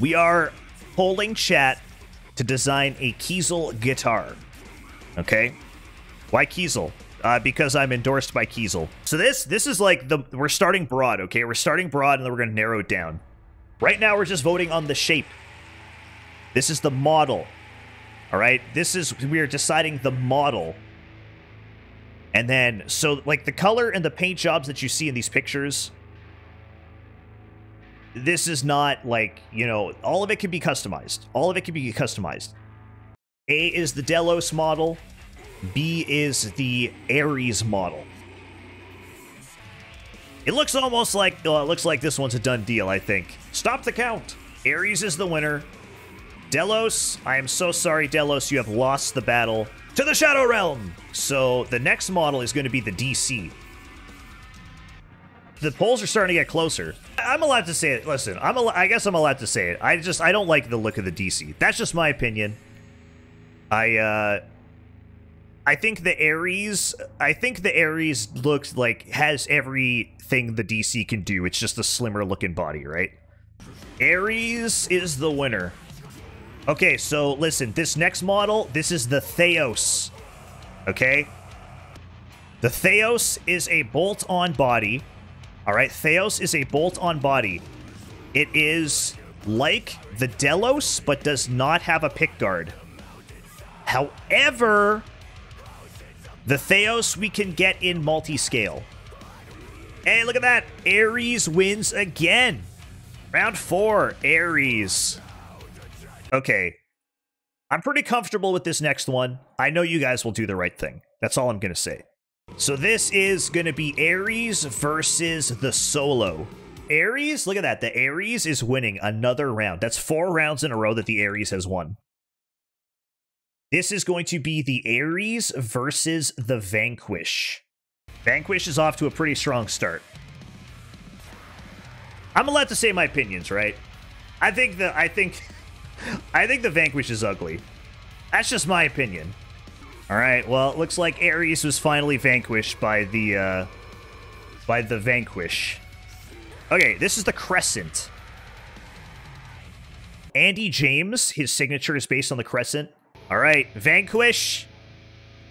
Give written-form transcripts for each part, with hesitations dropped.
We are polling chat to design a Kiesel guitar. Okay? Why Kiesel? Because I'm endorsed by Kiesel. So this is like we're starting broad, okay? We're starting broad and then we're gonna narrow it down. Right now we're just voting on the shape. This is the model. Alright? We are deciding the model. And then, so, like, the color and the paint jobs that you see in these pictures, this is not, like, you know, all of it can be customized. All of it can be customized. A is the Delos model. B is the Ares model. It looks almost like, well, it looks like this one's a done deal, I think. Stop the count. Ares is the winner. Delos, I am so sorry, Delos, you have lost the battle. To the Shadow Realm! So, the next model is going to be the DC. The polls are starting to get closer. I'm allowed to say it. Listen, I guess I'm allowed to say it. I don't like the look of the DC. That's just my opinion. I think the Ares... I think the Ares looks like... has everything the DC can do. It's just a slimmer looking body, right? Ares is the winner. Okay, so listen, this next model, this is the Theos, okay? The Theos is a bolt-on body, all right? Theos is a bolt-on body. It is like the Delos, but does not have a pick guard. However, the Theos we can get in multi-scale. Hey, look at that! Ares wins again! Round 4, Ares. Okay, I'm pretty comfortable with this next one. I know you guys will do the right thing. That's all I'm going to say. So this is going to be Ares versus the Solo. Ares, look at that. The Ares is winning another round. That's 4 rounds in a row that the Ares has won. This is going to be the Ares versus the Vanquish. Vanquish is off to a pretty strong start. I'm allowed to say my opinions, right? I think the Vanquish is ugly. That's just my opinion. Alright, well, it looks like Ares was finally vanquished by the Vanquish. Okay, this is the Crescent. Andy James, his signature is based on the Crescent. Alright, Vanquish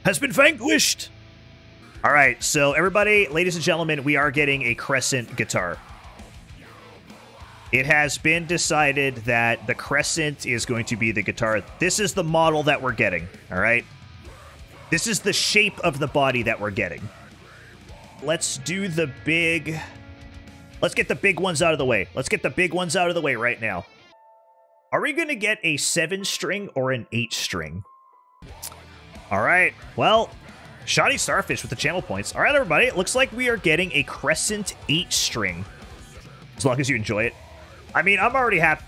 has been vanquished! Alright, so everybody, ladies and gentlemen, we are getting a Crescent guitar. It has been decided that the Crescent is going to be the guitar. This is the model that we're getting, all right? This is the shape of the body that we're getting. Let's do the big... Let's get the big ones out of the way. Let's get the big ones out of the way right now. Are we going to get a 7-string or an 8-string? All right, well, Shoddy Starfish with the channel points. All right, everybody, it looks like we are getting a Crescent 8-string. As long as you enjoy it. I mean, I'm already happy.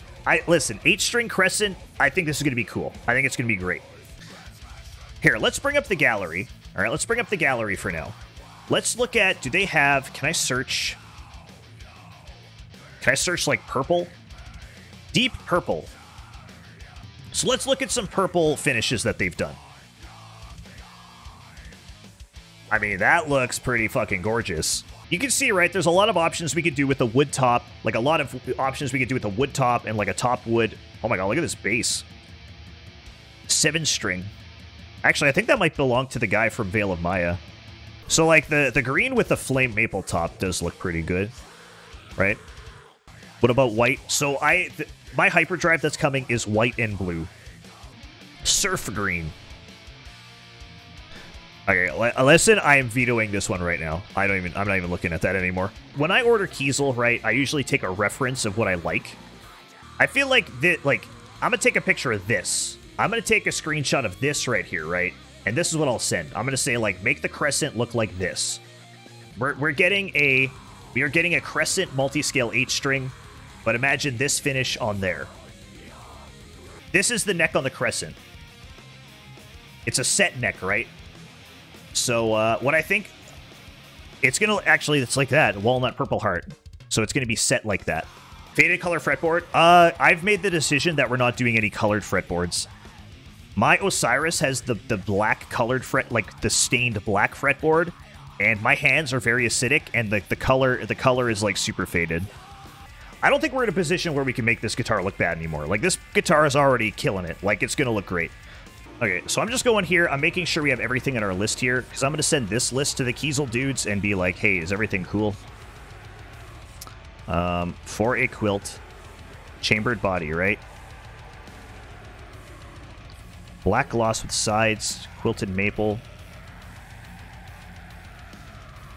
Listen, 8-string Crescent, I think this is going to be cool. I think it's going to be great. Here, let's bring up the gallery. All right, let's bring up the gallery for now. Let's look at, do they have, can I search? Can I search, like, purple? Deep purple. So let's look at some purple finishes that they've done. I mean, that looks pretty fucking gorgeous. You can see, right, there's a lot of options we could do with the wood top. Like, a lot of options we could do with the wood top and, like, a top wood. Oh my god, look at this bass. 7-string. Actually, I think that might belong to the guy from Veil of Maya. So, like, the green with the flame maple top does look pretty good. Right? What about white? So, my hyperdrive that's coming is white and blue. Surf green. Okay, listen, I am vetoing this one right now. I'm not even looking at that anymore. When I order Kiesel, right, I usually take a reference of what I like. I feel like, I'm gonna take a picture of this. I'm gonna take a screenshot of this right here, right? And this is what I'll send. I'm gonna say, like, make the Crescent look like this. We are getting a Crescent multi-scale 8-string, but imagine this finish on there. This is the neck on the Crescent. It's a set neck, right? So, what I think, it's like that, walnut purple heart. So it's gonna be set like that. Faded color fretboard. I've made the decision that we're not doing any colored fretboards. My Osiris has the black colored fret, like the stained black fretboard, and my hands are very acidic, and the color is like super faded. I don't think we're in a position where we can make this guitar look bad anymore. Like, this guitar is already killing it. Like, it's going to look great. Okay, so I'm just going here. I'm making sure we have everything in our list here, because I'm going to send this list to the Kiesel dudes and be like, hey, is everything cool? For a quilt. Chambered body, right? Black gloss with sides. Quilted maple.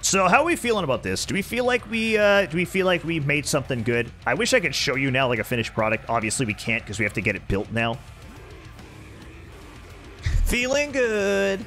So how are we feeling about this? Do we feel like we made something good? I wish I could show you now like a finished product. Obviously we can't because we have to get it built now. Feeling good.